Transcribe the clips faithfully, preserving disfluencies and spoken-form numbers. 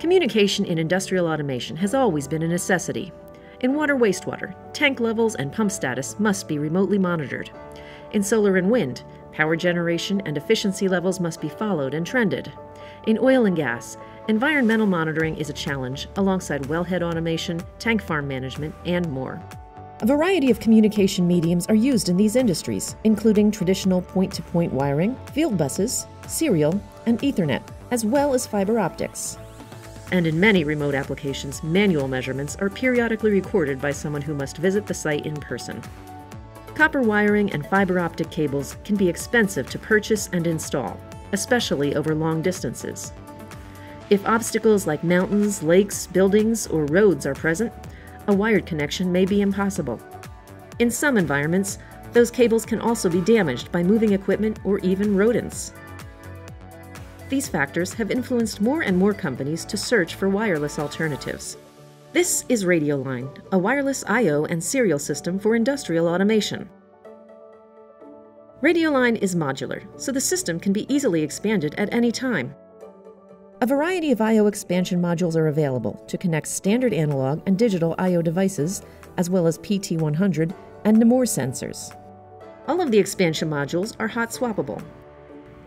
Communication in industrial automation has always been a necessity. In water wastewater, tank levels and pump status must be remotely monitored. In solar and wind, power generation and efficiency levels must be followed and trended. In oil and gas, environmental monitoring is a challenge alongside wellhead automation, tank farm management, and more. A variety of communication mediums are used in these industries, including traditional point-to-point wiring, field buses, serial, and Ethernet, as well as fiber optics. And in many remote applications, manual measurements are periodically recorded by someone who must visit the site in person. Copper wiring and fiber optic cables can be expensive to purchase and install, especially over long distances. If obstacles like mountains, lakes, buildings, or roads are present, a wired connection may be impossible. In some environments, those cables can also be damaged by moving equipment or even rodents. These factors have influenced more and more companies to search for wireless alternatives. This is Radioline, a wireless I O and serial system for industrial automation. Radioline is modular, so the system can be easily expanded at any time. A variety of I O expansion modules are available to connect standard analog and digital I O devices, as well as P T one hundred and NAMUR sensors. All of the expansion modules are hot swappable,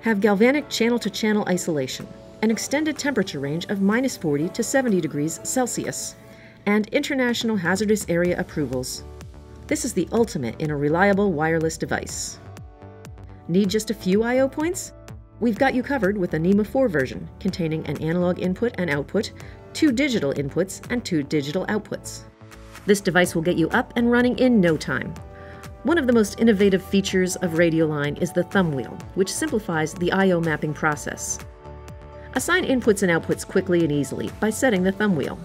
have galvanic channel-to-channel isolation, an extended temperature range of minus forty to seventy degrees Celsius, and international hazardous area approvals. This is the ultimate in a reliable wireless device. Need just a few I O points? We've got you covered with a NEMA four version, containing an analog input and output, two digital inputs, and two digital outputs. This device will get you up and running in no time. One of the most innovative features of Radioline is the thumb wheel, which simplifies the I O mapping process. Assign inputs and outputs quickly and easily by setting the thumb wheel.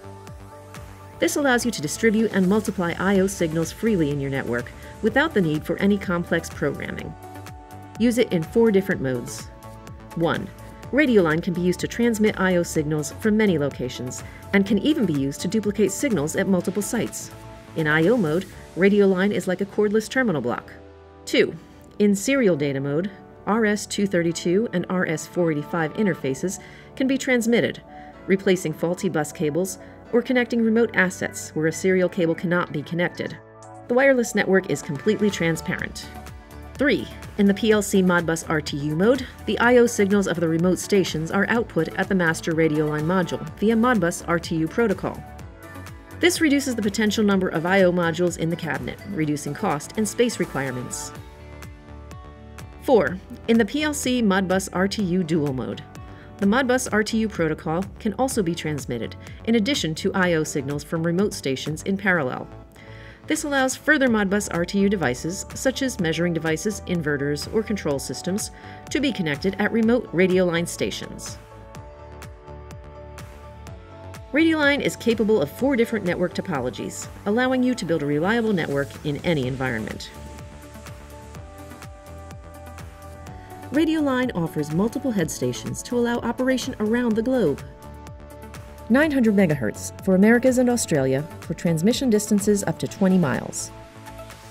This allows you to distribute and multiply I O signals freely in your network without the need for any complex programming. Use it in four different modes. one. Radioline can be used to transmit I O signals from many locations and can even be used to duplicate signals at multiple sites. In I O mode, Radioline is like a cordless terminal block. two. In serial data mode, R S two thirty-two and R S four eighty-five interfaces can be transmitted, replacing faulty bus cables or connecting remote assets where a serial cable cannot be connected. The wireless network is completely transparent. three. In the P L C Modbus R T U mode, the I O signals of the remote stations are output at the master Radioline module via Modbus R T U protocol. This reduces the potential number of I O modules in the cabinet, reducing cost and space requirements. four. In the P L C Modbus R T U dual mode, the Modbus R T U protocol can also be transmitted, in addition to I O signals from remote stations in parallel. This allows further Modbus R T U devices, such as measuring devices, inverters, or control systems, to be connected at remote Radioline stations. Radioline is capable of four different network topologies, allowing you to build a reliable network in any environment. Radioline offers multiple head stations to allow operation around the globe. nine hundred megahertz for Americas and Australia for transmission distances up to twenty miles.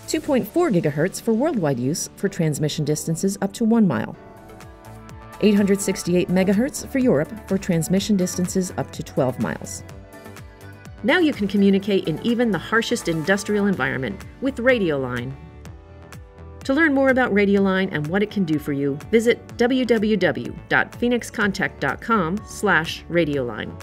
two point four gigahertz for worldwide use for transmission distances up to one mile. eight hundred sixty-eight megahertz for Europe for transmission distances up to twelve miles. Now you can communicate in even the harshest industrial environment with Radioline. To learn more about Radioline and what it can do for you, visit w w w dot phoenix contact dot com slash Radioline.